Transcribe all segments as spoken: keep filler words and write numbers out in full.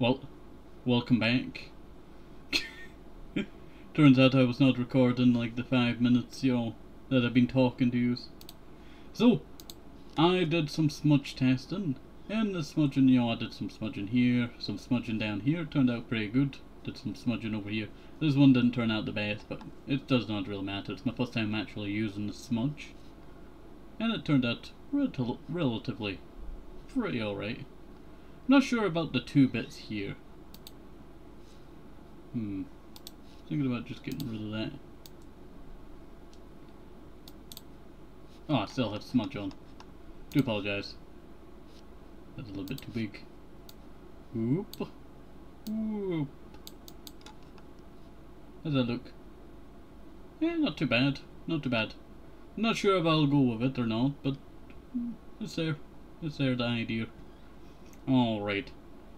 Well, welcome back. Turns out I was not recording like the five minutes, you know, that I've been talking to you. So, I did some smudge testing, and the smudging, you know, I did some smudging here, some smudging down here, turned out pretty good. Did some smudging over here. This one didn't turn out the best, but it does not really matter. It's my first time actually using the smudge. And it turned out rel relatively pretty alright. Not sure about the two bits here. Hmm. Thinking about just getting rid of that. Oh, I still have smudge on. Do apologise. That's a little bit too big. Whoop. Whoop. How's that look? Yeah, not too bad. Not too bad. I'm not sure if I'll go with it or not, but it's there. It's there, the idea. Alright.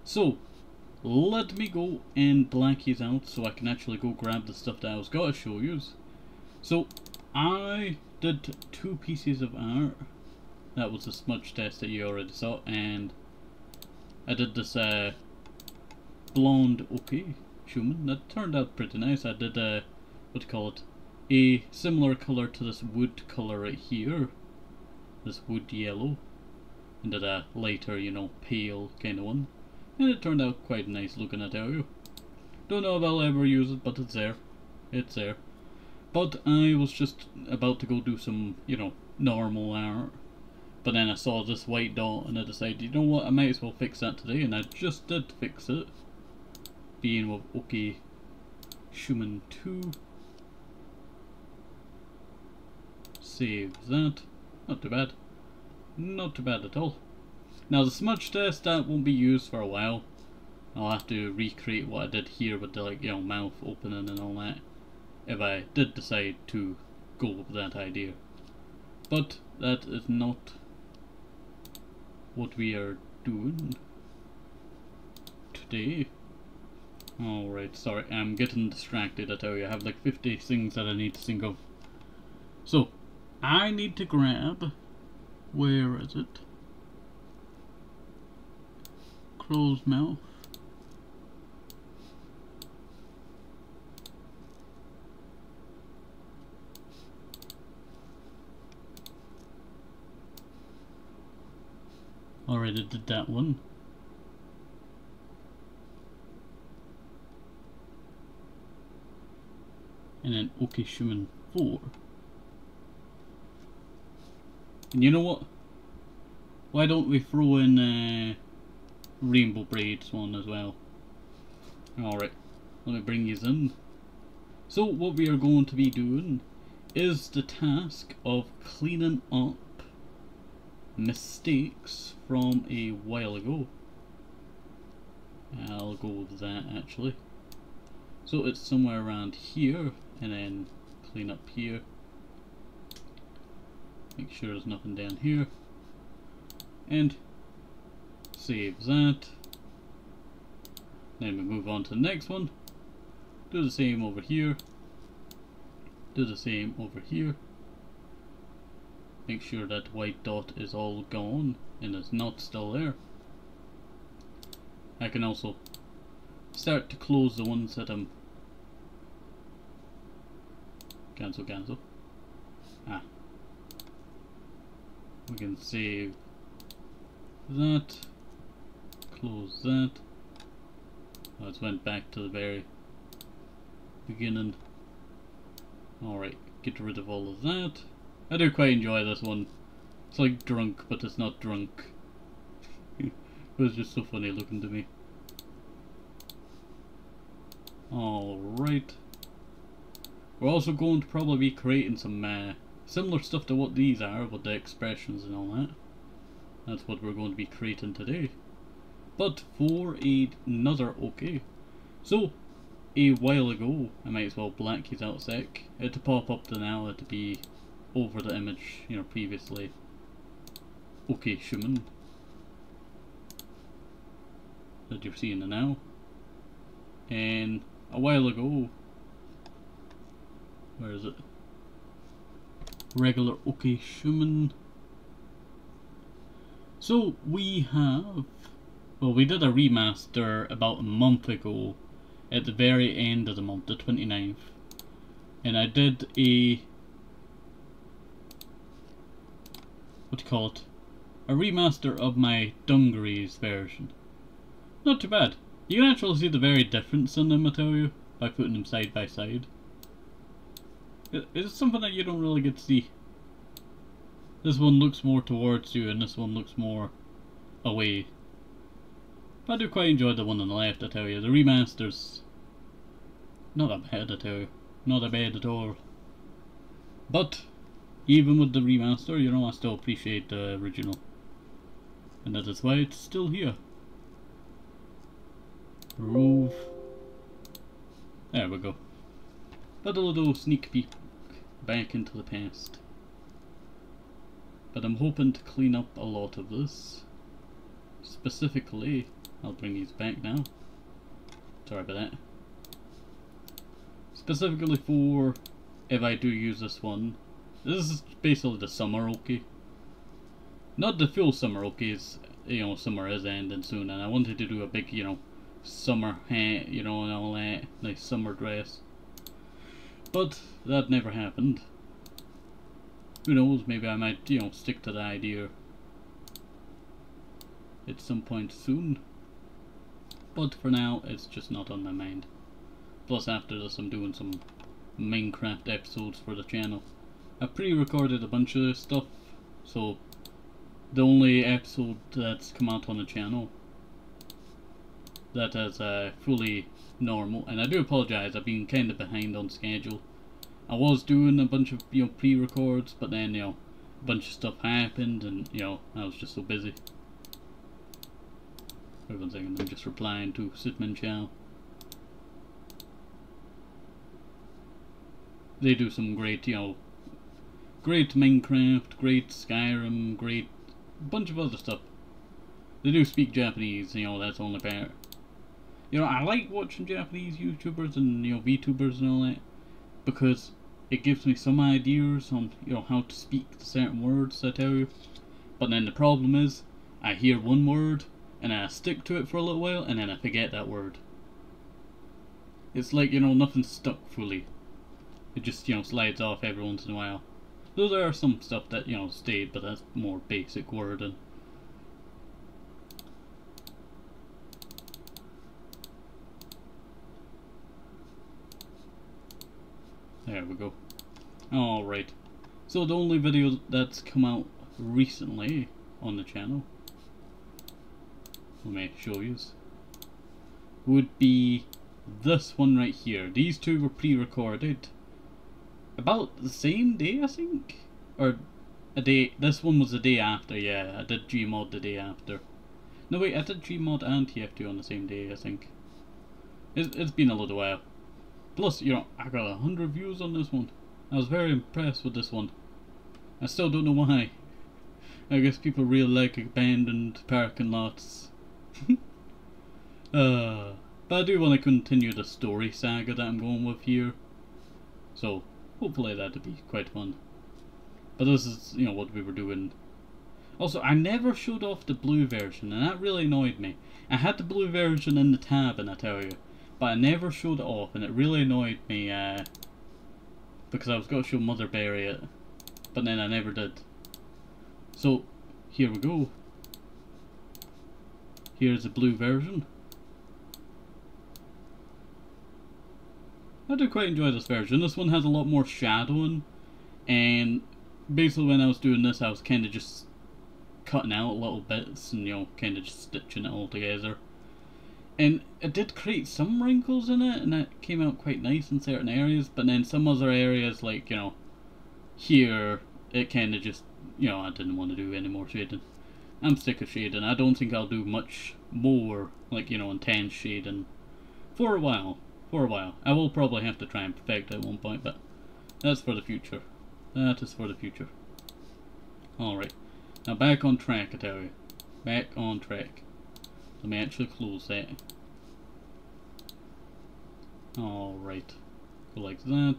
So, let me go and black these out so I can actually go grab the stuff that I was going to show you. So, I did two pieces of art. That was the smudge test that you already saw, and I did this uh, blonde Oaki Human. That turned out pretty nice. I did a, what do you call it, a similar colour to this wood colour right here. This wood yellow. And did a lighter, you know, pale kind of one. And it turned out quite nice looking, I tell you. Don't know if I'll ever use it, but it's there. It's there. But I was just about to go do some, you know, normal art. But then I saw this white dot and I decided, you know what, I might as well fix that today. And I just did fix it. Being with Oaki Human two. Save that. Not too bad. Not too bad at all. Now the smudge test, that won't be used for a while. I'll have to recreate what I did here with the, like, you know, mouth opening and all that, if I did decide to go with that idea. But that is not what we are doing today. Alright, sorry, I'm getting distracted, I tell you. I have like fifty things that I need to think of. So, I need to grab... where is it? Crow's mouth. Already did that one. And then Oaki Human four. And you know what? Why don't we throw in uh, rainbow braids one as well? Alright, let me bring these in. So what we are going to be doing is the task of cleaning up mistakes from a while ago. I'll go with that actually. So it's somewhere around here, and then clean up here. Make sure there's nothing down here. And save that. Then we move on to the next one. Do the same over here. Do the same over here. Make sure that white dot is all gone and it's not still there. I can also start to close the ones that I'm... Cancel, cancel. Ah. We can save that, close that. Oh, it went back to the very beginning. Alright, get rid of all of that. I do quite enjoy this one. It's like drunk, but it's not drunk. It was just so funny looking to me. Alright. We're also going to probably be creating some uh, similar stuff to what these are, with the expressions and all that. That's what we're going to be creating today. But for another Oaki. So, a while ago, I might as well black these out a sec. It had to pop up to now, it had to be over the image, you know, previously. Oaki Human. That you're seeing now. And a while ago... where is it? Regular Oaki Human. So we have Well, we did a remaster about a month ago, at the very end of the month, the twenty-ninth. And I did a... what do you call it? A remaster of my dungarees version. Not too bad. You can actually see the very difference in them, I tell you, by putting them side by side. It's something that you don't really get to see. This one looks more towards you and this one looks more away. But I do quite enjoy the one on the left, I tell you. The remaster's not that bad, I tell you. Not that bad at all. But even with the remaster, you know, I still appreciate the original. And that is why it's still here. Rove. There we go. But a little sneak peek back into the past. But I'm hoping to clean up a lot of this. Specifically, I'll bring these back now. Sorry about that. Specifically for, if I do use this one, this is basically the summer Oaki. Not the full summer Oaki, you know, summer is ending soon and I wanted to do a big, you know, summer hat, you know, and all that, nice summer dress. But that never happened. Who knows, maybe I might, you know, stick to the idea at some point soon. But for now, it's just not on my mind. Plus after this, I'm doing some Minecraft episodes for the channel. I pre-recorded a bunch of stuff, so the only episode that's come out on the channel that is uh, fully normal, and I do apologise, I've been kind of behind on schedule. I was doing a bunch of, you know, pre-records, but then, you know, a bunch of stuff happened and, you know, I was just so busy. Wait one second, I'm just replying to Sidman Chow. They do some great, you know, great Minecraft, great Skyrim, great bunch of other stuff. They do speak Japanese, you know, that's the only part. You know, I like watching Japanese YouTubers and, you know, VTubers and all that, because it gives me some ideas on, you know, how to speak certain words, I tell you. But then the problem is, I hear one word, and I stick to it for a little while, and then I forget that word. It's like, you know, nothing's stuck fully. It just, you know, slides off every once in a while. Though there are some stuff that, you know, stayed, but that's more basic wording. There we go. Alright. So the only video that's come out recently on the channel, let me show you, would be this one right here. These two were pre-recorded about the same day, I think? Or a day, this one was the day after, yeah. I did Gmod the day after. No wait, I did Gmod and T F two on the same day, I think. It's, it's been a little while. Plus, you know, I got one hundred views on this one. I was very impressed with this one. I still don't know why. I guess people really like abandoned parking lots. uh, but I do want to continue the story saga that I'm going with here. So, hopefully that'll be quite fun. But this is, you know, what we were doing. Also, I never showed off the blue version, and that really annoyed me. I had the blue version in the tab, and I tell you. But I never showed it off, and it really annoyed me, uh, because I was going to show Motherberry it, but then I never did. So, here we go. Here's the blue version. I do quite enjoy this version. This one has a lot more shadowing, and basically when I was doing this, I was kind of just cutting out little bits and, you know, kind of just stitching it all together. And it did create some wrinkles in it, and that came out quite nice in certain areas, but then some other areas, like, you know, here, it kind of just, you know, I didn't want to do any more shading. I'm sick of shading. I don't think I'll do much more, like, you know, intense shading for a while. For a while. I will probably have to try and perfect it at one point, but that's for the future. That is for the future. Alright. Now back on track, I tell you. Back on track. Let me actually close that. Alright. Go like that.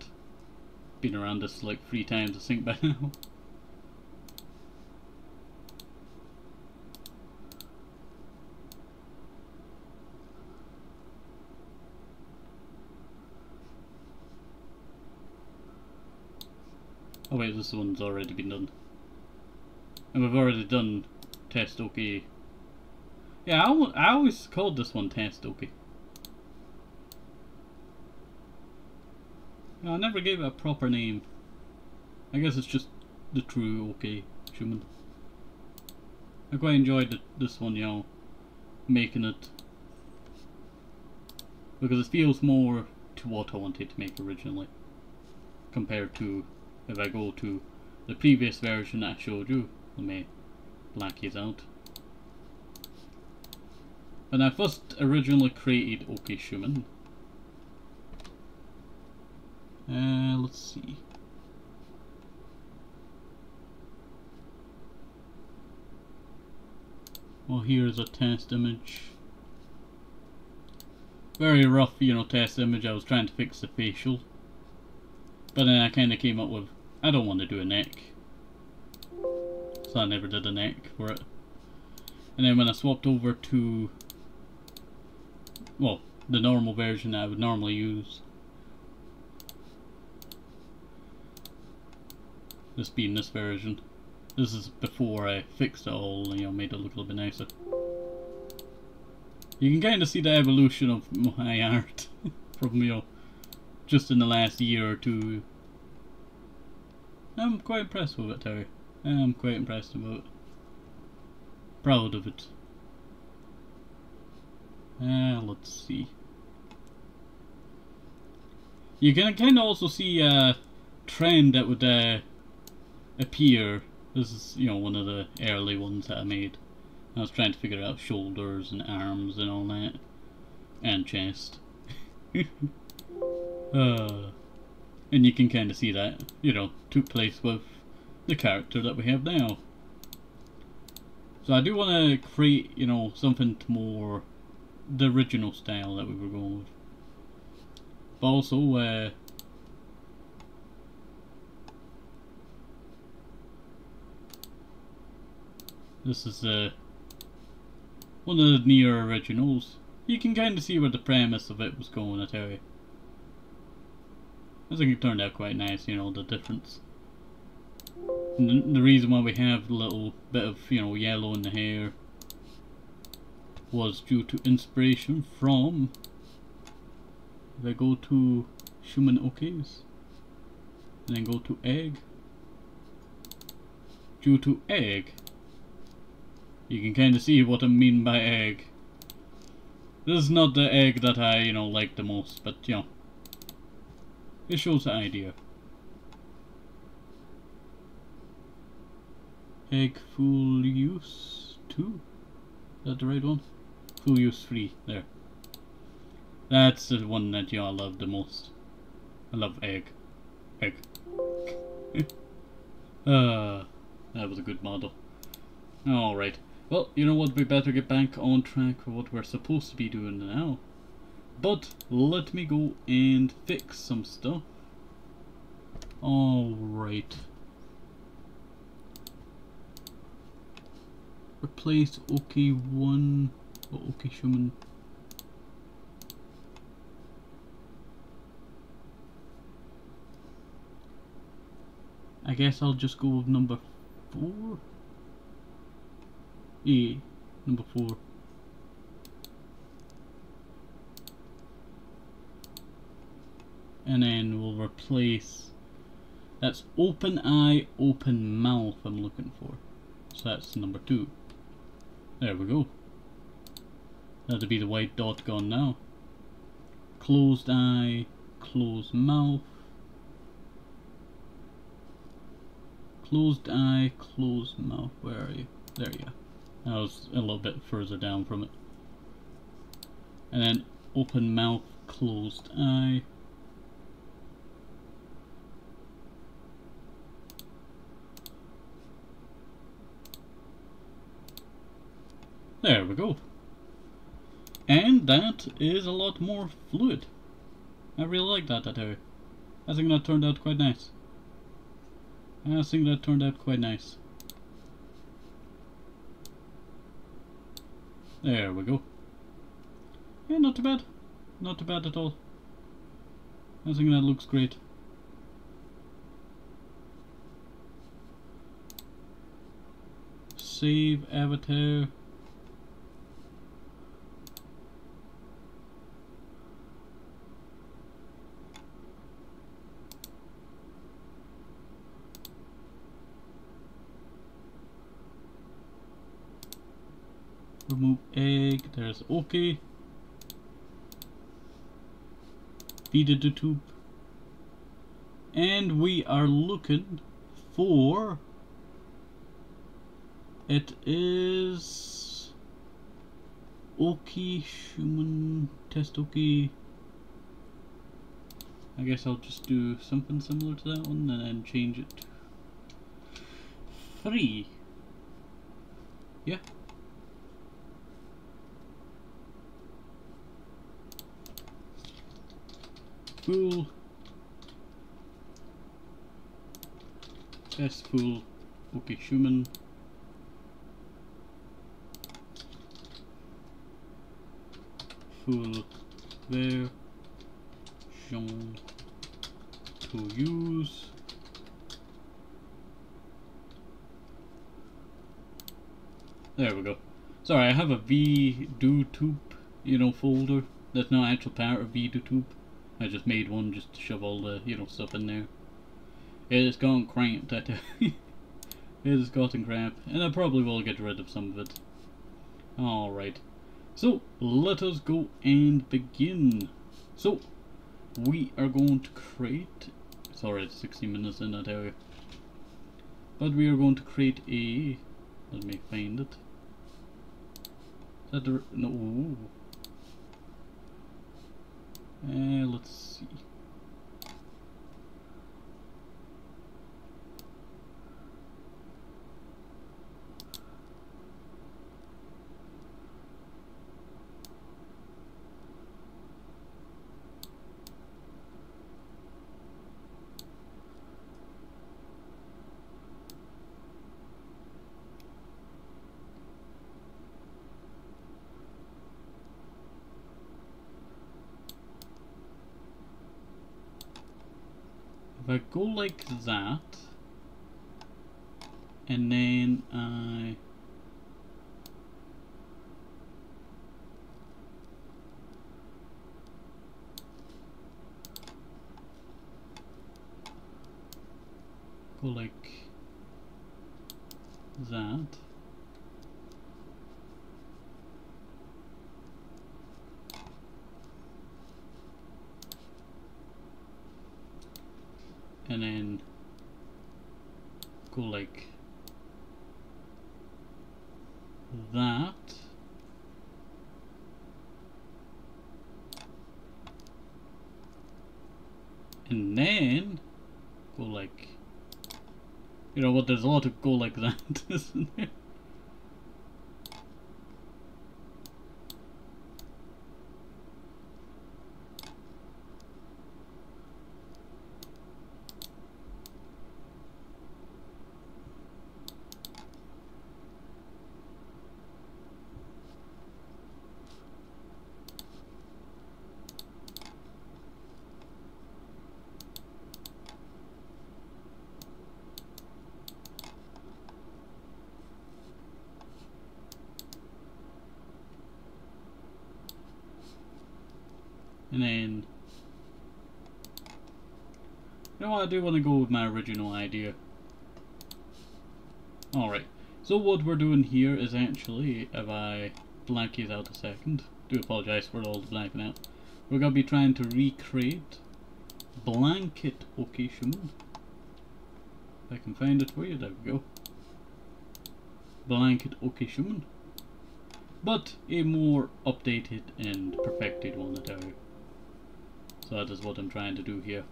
Been around this like three times I think by now. Oh wait, this one's already been done. And we've already done Test Oaki. Yeah, I, I always called this one Test Oaki. No, I never gave it a proper name. I guess it's just the true Oaki Human. I quite enjoyed it, this one, you know, making it, because it feels more to what I wanted to make originally, compared to if I go to the previous version that I showed you. Let me black these out. When I first originally created Oaki Human, uh, let's see. Well, here's a test image. Very rough, you know, test image. I was trying to fix the facial, but then I kind of came up with, I don't want to do a neck, so I never did a neck for it. And then when I swapped over to, well, the normal version that I would normally use, this being this version, this is before I fixed it all and, you know, made it look a little bit nicer. You can kind of see the evolution of my art from, you know, just in the last year or two. I'm quite impressed with it, Terry. I'm quite impressed about it. Proud of it. Uh, let's see. You can kind of also see a trend that would uh, appear. This is, you know, one of the early ones that I made. I was trying to figure out shoulders and arms and all that. And chest. uh, and you can kind of see that, you know, took place with the character that we have now. So I do want to create, you know, something more the original style that we were going with. But also, uh, this is uh, one of the near originals. You can kind of see where the premise of it was going, I tell you. I think it turned out quite nice, you know, the difference. And the reason why we have a little bit of, you know, yellow in the hair was due to inspiration from, if I go to Human Oakis and then go to Egg, due to Egg. You can kind of see what I mean by Egg. This is not the Egg that I, you know, like the most, but, you know, it shows the idea. Egg full use two? Is that the right one? Full use three, there. That's the one that, you know, I love the most. I love Egg. Egg. uh, that was a good model. Alright. Well, you know what, we better get back on track for what we're supposed to be doing now. But let me go and fix some stuff. Alright. Replace Oaki one or Oaki Human. I guess I'll just go with number four. E, number four. And then we'll replace, that's open eye, open mouth I'm looking for. So that's number two. There we go. That'll be the white dot gone now. Closed eye, closed mouth. Closed eye, closed mouth. Where are you? There you go. I was a little bit further down from it. And then open mouth, closed eye. There we go. And that is a lot more fluid. I really like that, that area. I think that turned out quite nice. I think that turned out quite nice. There we go. Yeah, not too bad. Not too bad at all. I think that looks great. Receive avatar. Remove egg. There's Oaki. Feed it the tube. And we are looking for. It is Oaki Human test Oaki. I guess I'll just do something similar to that one and then change it to free. Yeah. Pool. Test pool. Oaki Human. Full version to use there we go. Sorry, I have a vdotube, you know, folder that's not an actual part of vdotube. I just made one just to shove all the, you know, stuff in there. It's gone cramped, I tell you. It's gotten cramped, and I probably will get rid of some of it. Alright. So let us go and begin. So we are going to create, sorry it's sixteen minutes in, I tell you, but we are going to create a, let me find it. Is that the, no, uh, let's see. If I go like that, and then I go like that, and then go like that, and then go like, you know what, there's a lot of go like that, isn't there? And then, you know what, I do want to go with my original idea. Alright, so what we're doing here is actually, if I black these out a second, do apologize for all the blacking out, we're going to be trying to recreate blanket Oaki Human. If I can find it for you, there we go. Blanket Oaki Human. But a more updated and perfected one, I tell you. So that is what I'm trying to do here.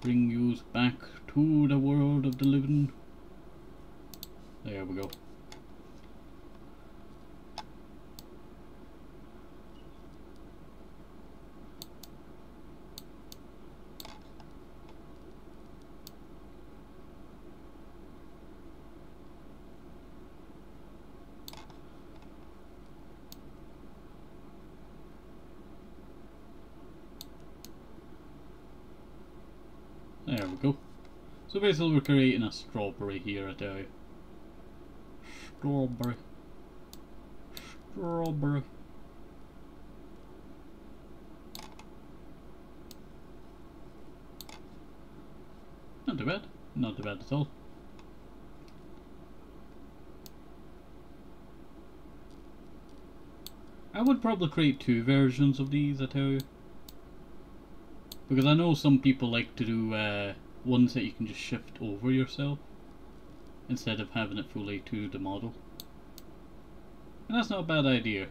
Bring you back to the world of the living. There we go. There we go. So basically we're creating a strawberry here, I tell you. Strawberry. Strawberry. Not too bad. Not too bad at all. I would probably create two versions of these, I tell you. Because I know some people like to do uh, ones that you can just shift over yourself, instead of having it fully to the model. And that's not a bad idea.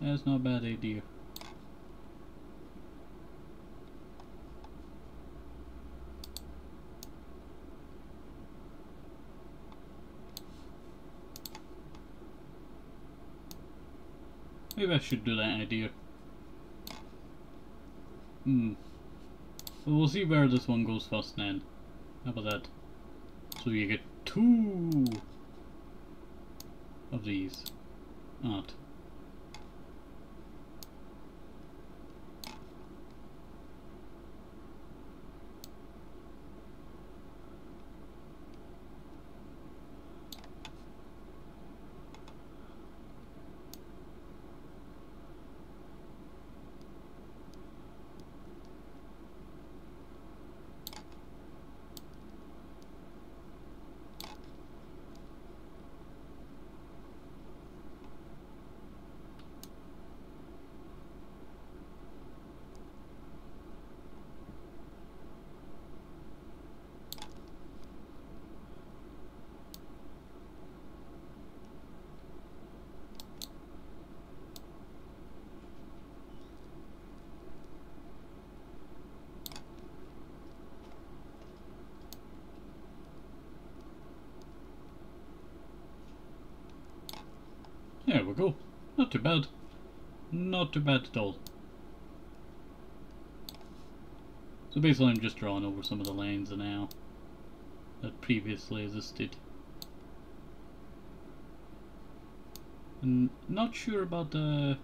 That's not a bad idea. Maybe I should do that idea. Hmm. But we'll see where this one goes first then. How about that? So you get two of these. Not. There we go. Not too bad. Not too bad at all. So basically I'm just drawing over some of the lines now that previously existed. And not sure about the...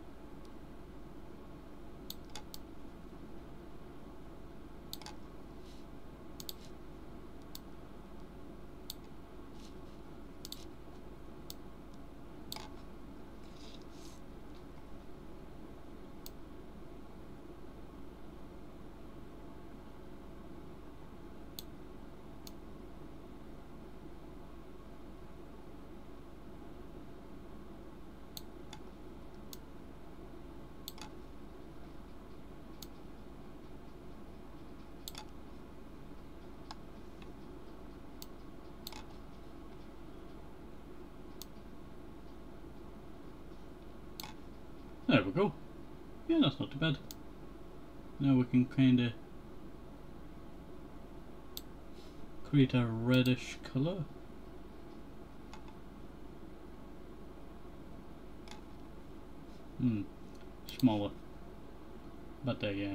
There we go. Yeah, that's not too bad. Now we can kinda create a reddish colour. Hmm, smaller. But there, yeah.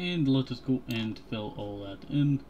And let us go and fill all that in.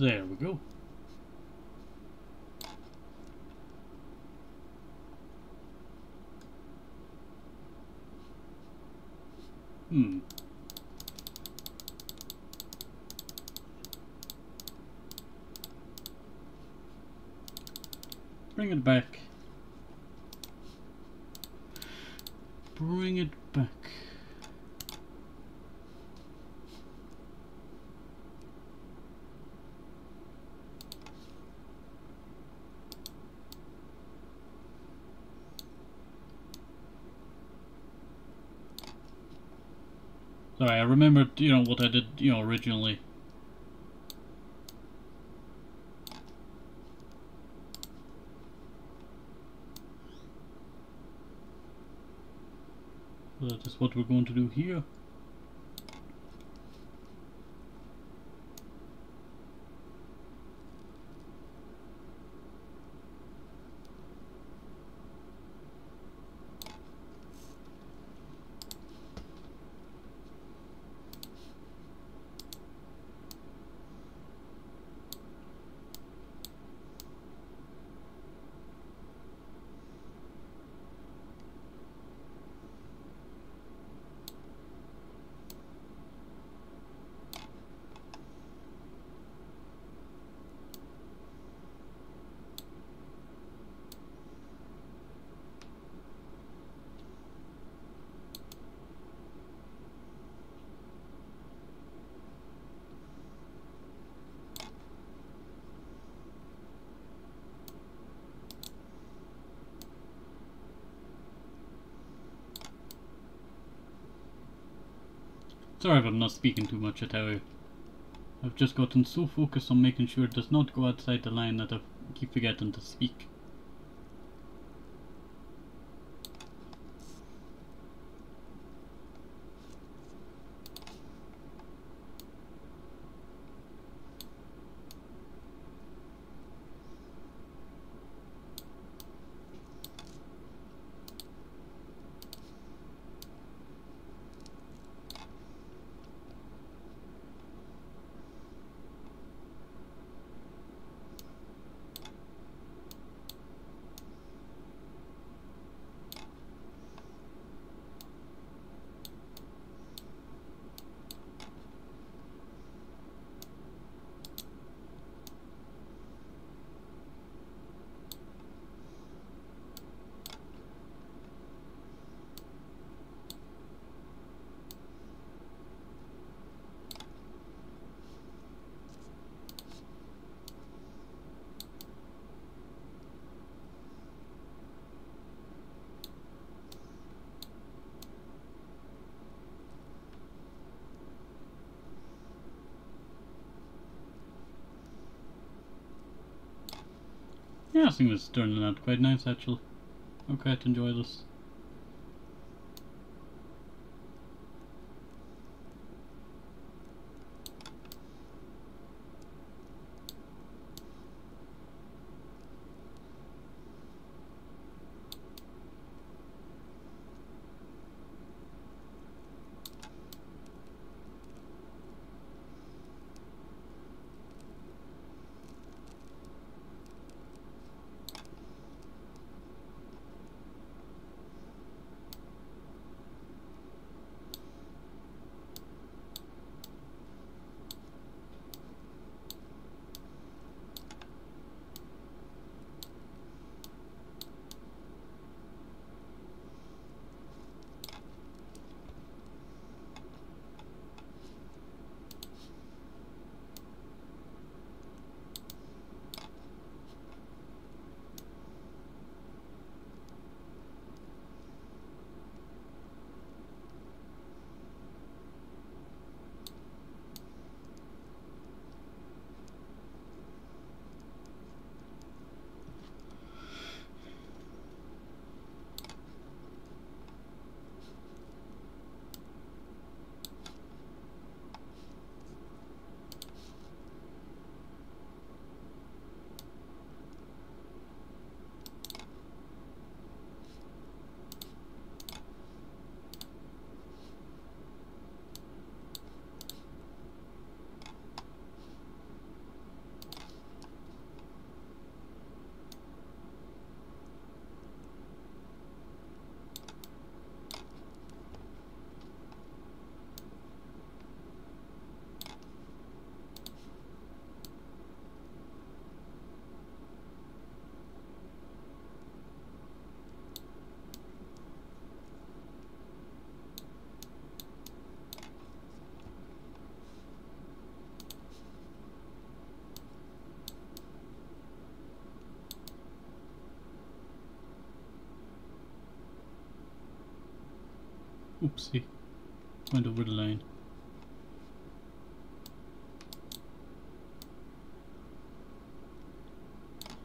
There we go. Hmm. Bring it back. Bring it back. Sorry, I remembered, you know, what I did, you know, originally. So that is what we're going to do here. Sorry if I'm not speaking too much, I tell you. I've just gotten so focused on making sure it does not go outside the line that I keep forgetting to speak. Yeah, I think this is turning out quite nice actually. I'm quite enjoy this. Oopsie. Went over the line.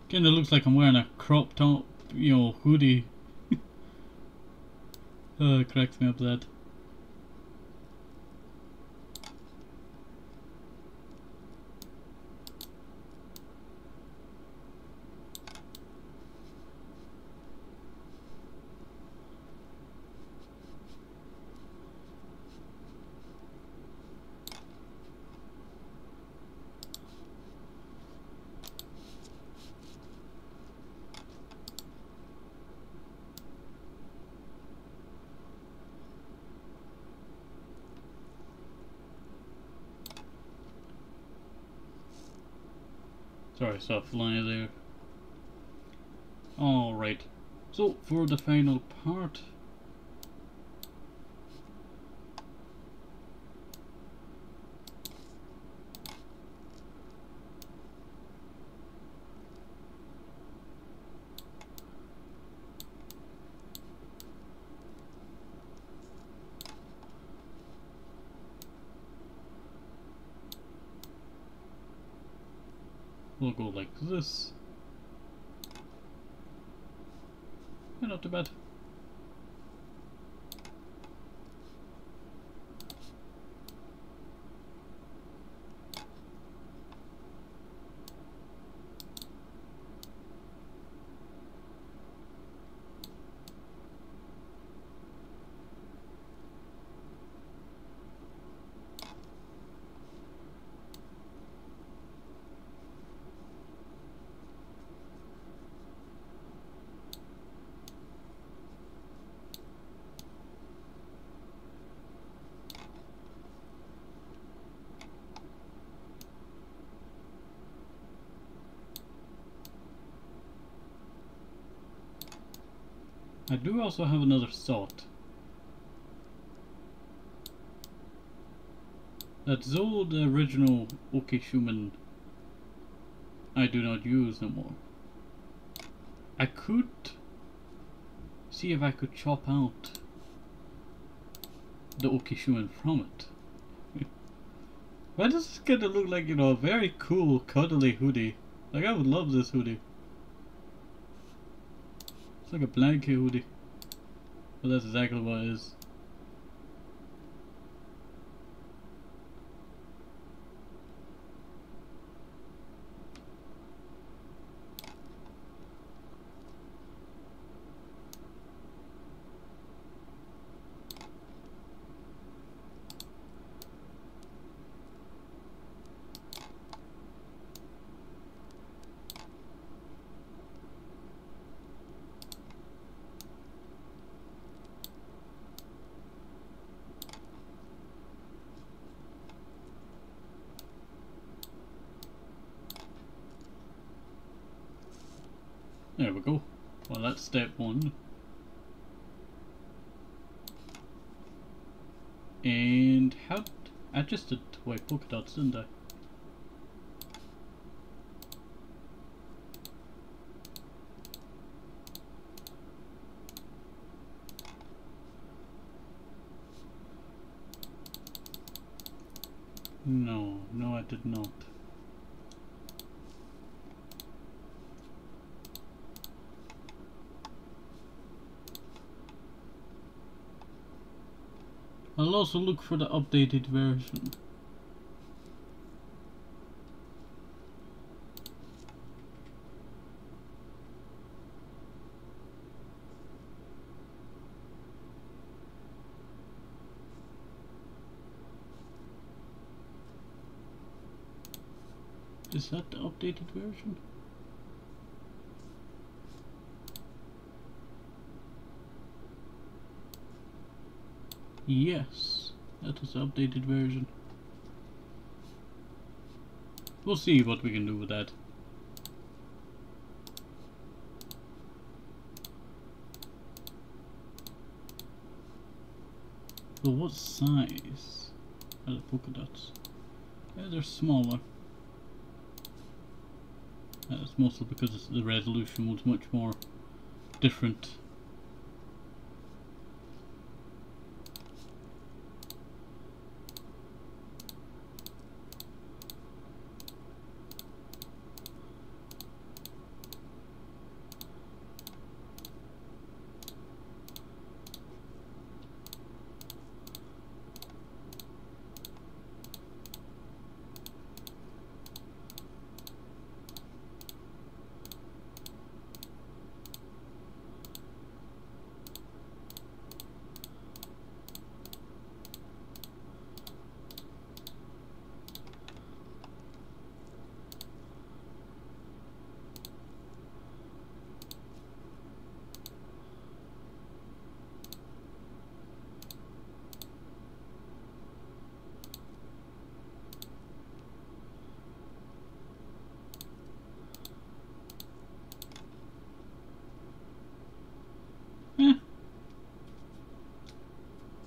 Kinda looks like I'm wearing a crop top, you know, hoodie. Oh, it cracks me up that. Sorry, I saw a fly there. Alright, so for the final part. We'll go like this. Yeah, not too bad. I do also have another thought. That though the original Oaki Human I do not use no more, I could see if I could chop out the Oaki Human from it. Why does this kind of look like, you know, a very cool cuddly hoodie? Like, I would love this hoodie. It's like a blanket hoodie. Well, that's exactly what it is. There we go. Well, that's step one. And how... I just did white polka dots, didn't I? No, no I did not. I'll also look for the updated version. Is that the updated version? Yes, that is the updated version. We'll see what we can do with that. So what size are the polka dots? Yeah, they're smaller. That's mostly because the resolution was much more different.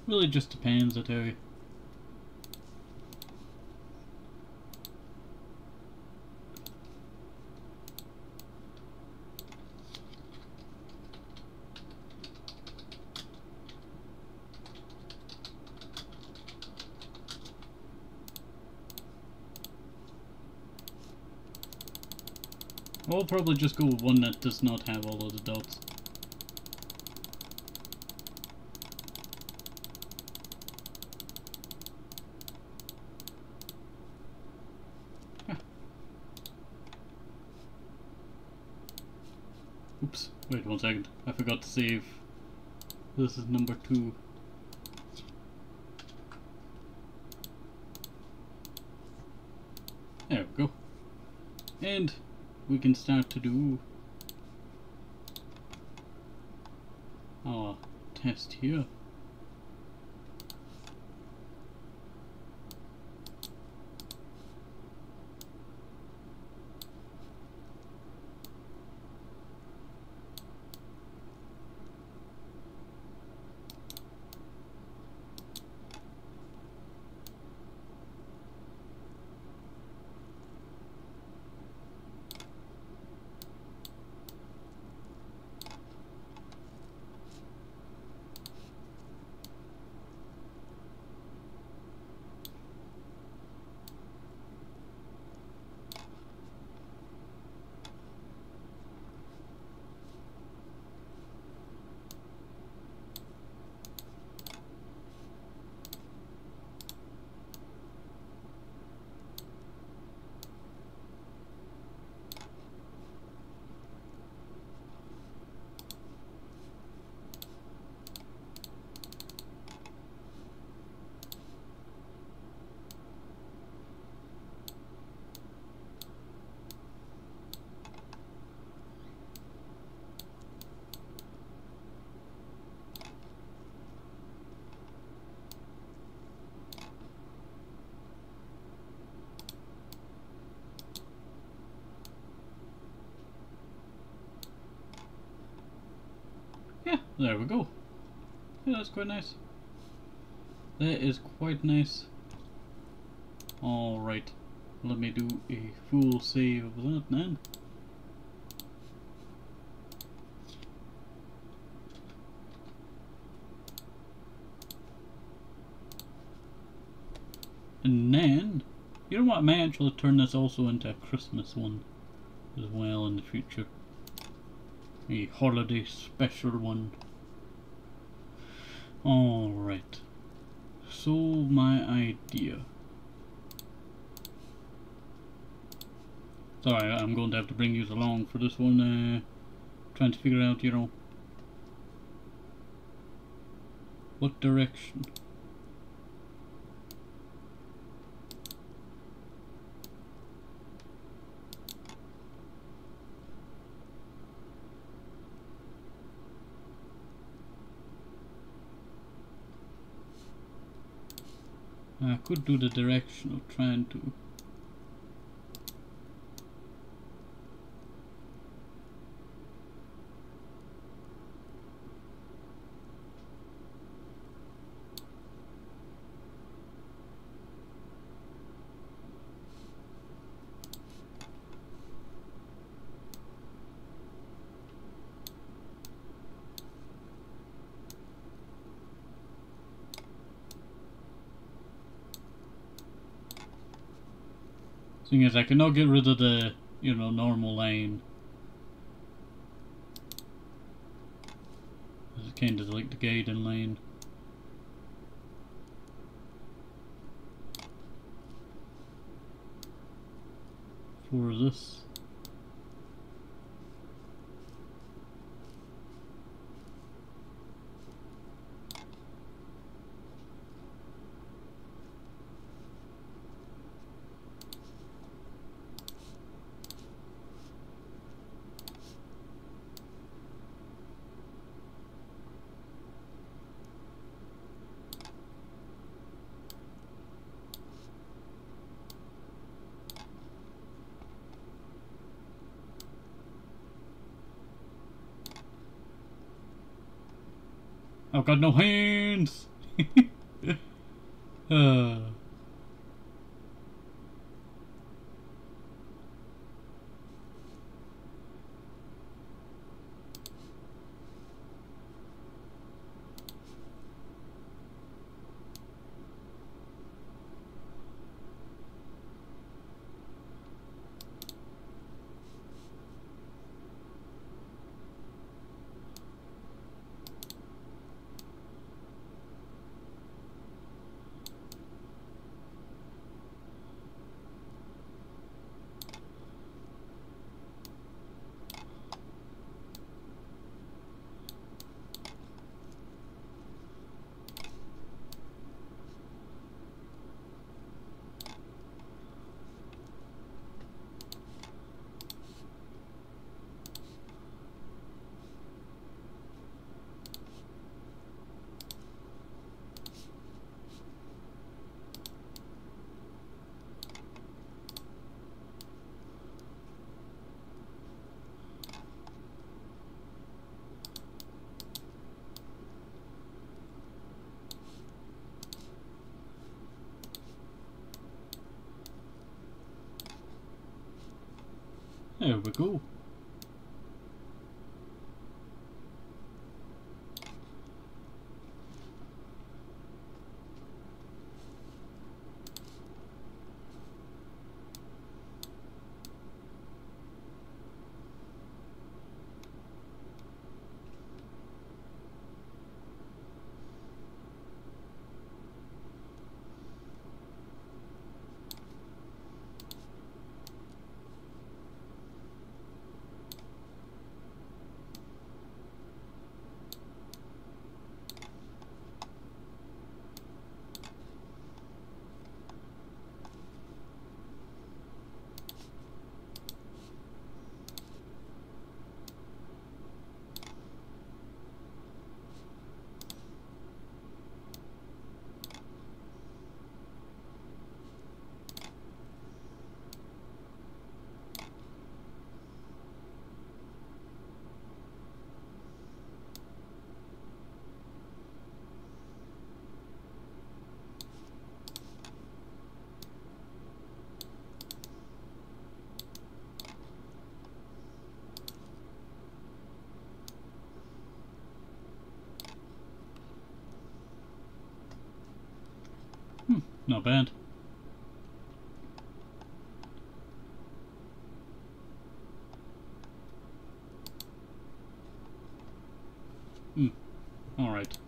Really just depends, I tell you. I'll probably just go with one that does not have all of the dots. Huh. Oops, wait one second. I forgot to save. This is number two. There we go. And we can start to do our test here. There we go. Yeah, that's quite nice. That is quite nice. Alright, let me do a full save of that then. And then, you know what, I may actually turn this also into a Christmas one as well in the future. A holiday special one. Alright, so my idea. Sorry, I'm going to have to bring you along for this one, uh, trying to figure out, you know, what direction. I could do the direction of trying to thing is, I cannot get rid of the, you know, normal line. This is kind of like the guiding line. For this. I've got no hands! uh. There we go. Not bad. Hmm. Alright.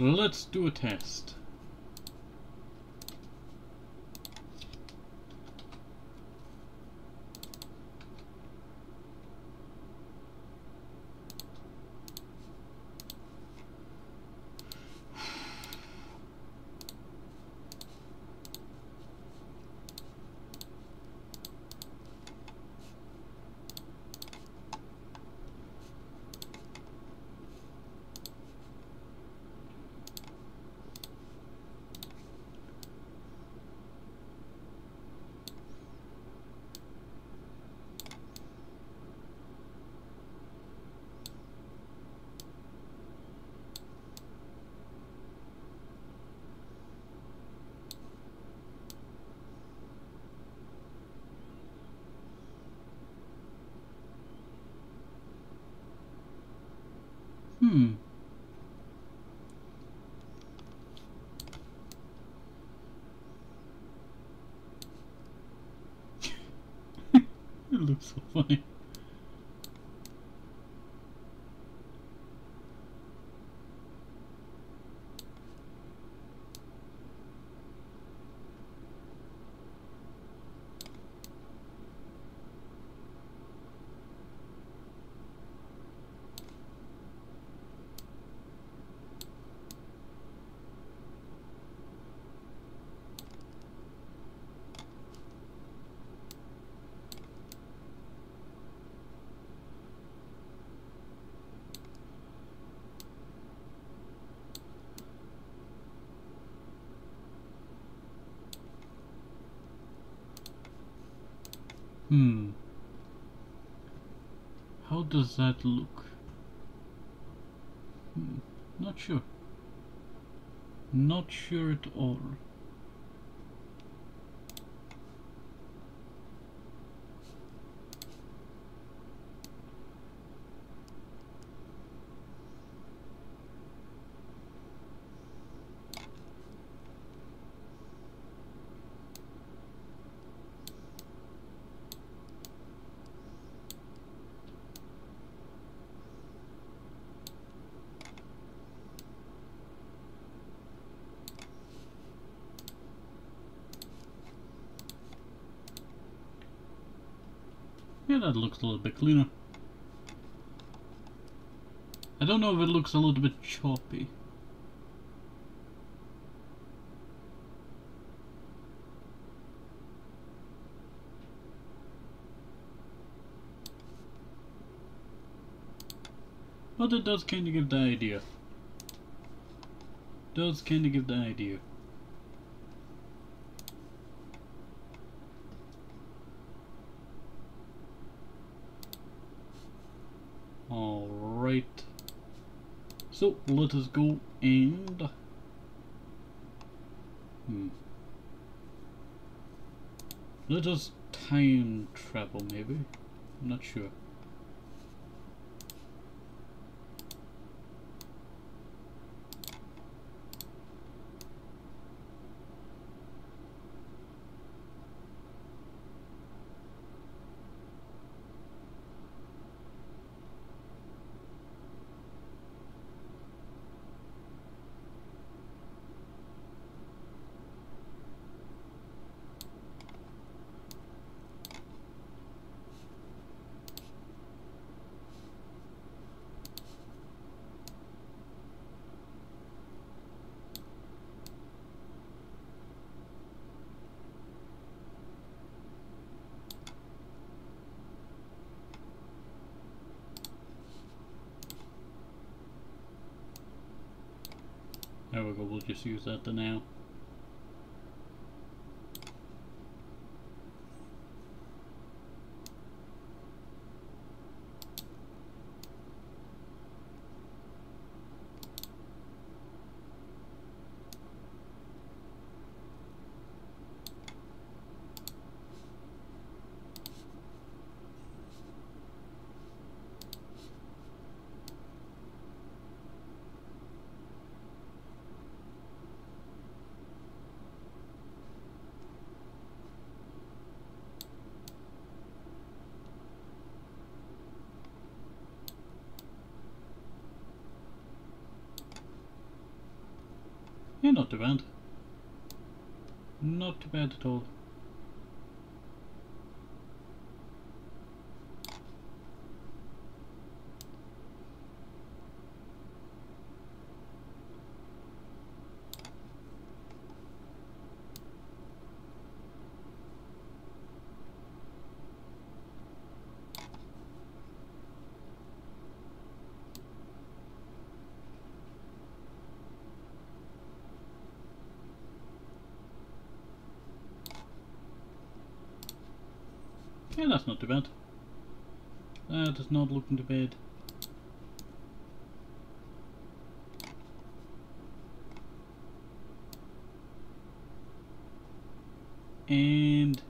Let's do a test. Hmm. It looks so funny. Hmm. How does that look? Hmm. Not sure. Not sure at all. Yeah, that looks a little bit cleaner. I don't know if it looks a little bit choppy. But it does kind of give the idea. Does kind of give the idea. Alright, so let us go and hmm. let us time travel maybe, I'm not sure. There we go, we'll just use that for now. Yeah, not too bad. Not too bad at all. Yeah, that's not too bad. That is not looking too bad. And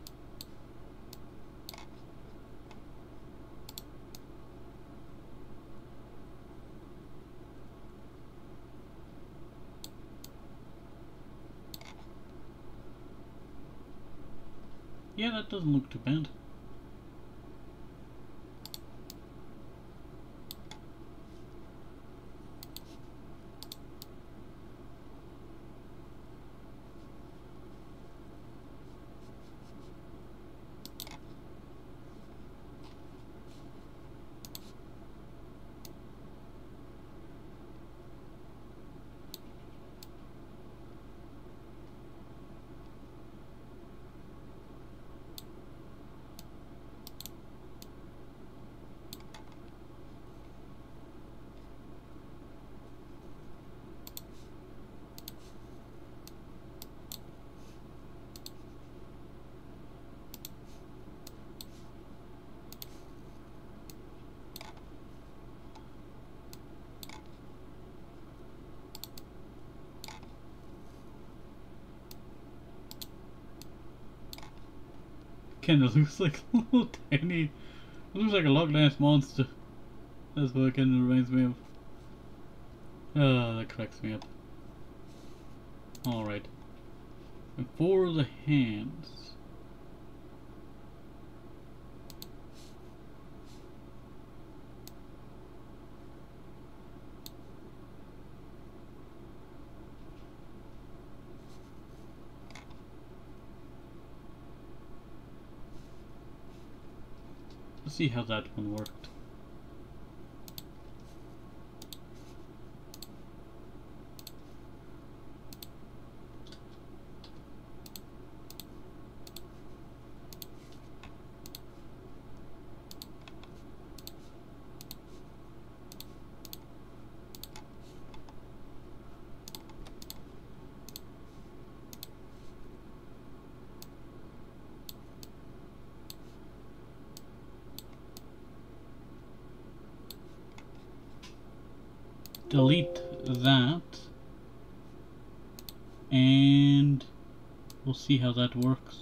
yeah, that doesn't look too bad. fucking looks like a little tiny, it looks like a Loch Ness monster. That's what it kind of reminds me of. Ah, uh, that cracks me up. Alright. And for the hands. Let's see how that one worked. Delete that, and we'll see how that works.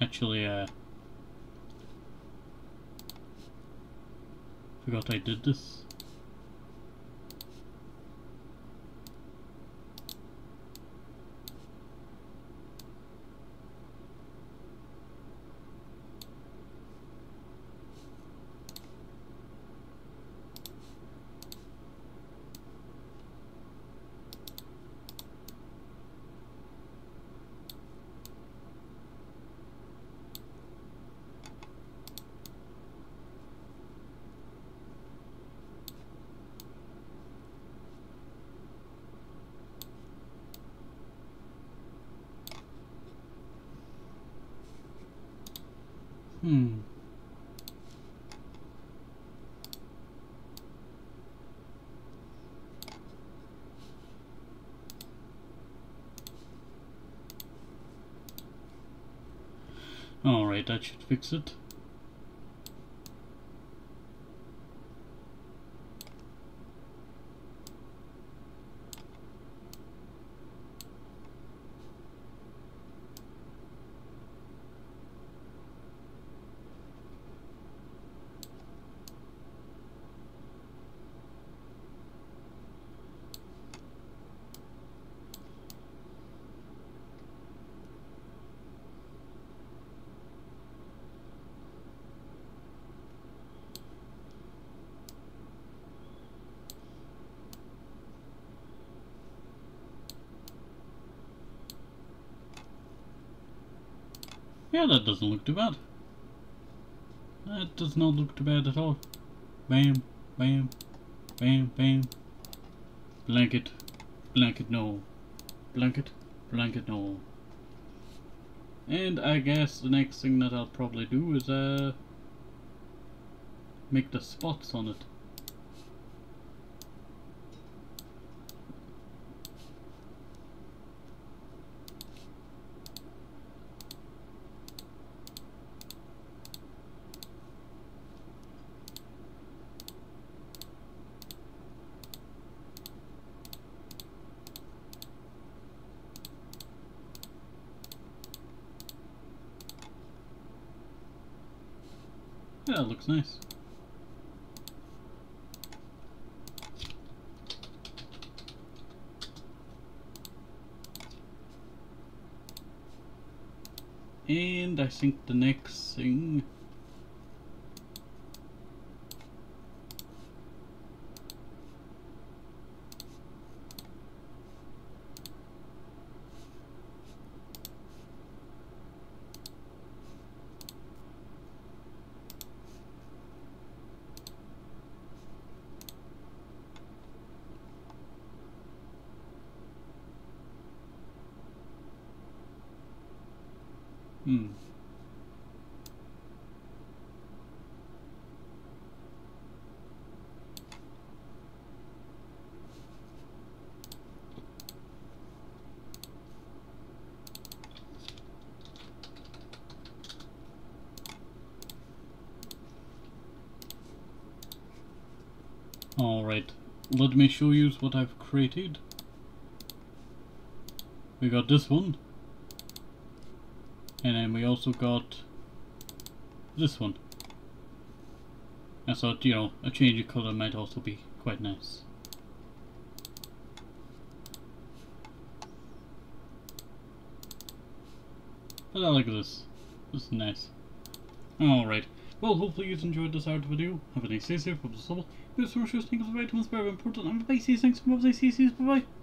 Actually, uh, forgot I did this. Hmm. All right, that should fix it. Yeah, that doesn't look too bad. That does not look too bad at all. Bam, bam, bam, bam. Blanket, blanket, no. Blanket, blanket, no. And I guess the next thing that I'll probably do is uh, make the spots on it. Yeah, it looks nice. And I think the next thing Hmm. Alright, let me show you what I've created. We got this one, and then we also got this one. I thought, you know, a change of color might also be quite nice. But I like this. This is nice. Alright. Well, hopefully you've enjoyed this art video. Have a nice day, safe, hope this is helpful. This is for sure, things are very important. I'm a bye, see you, thanks for watching, see you, bye bye.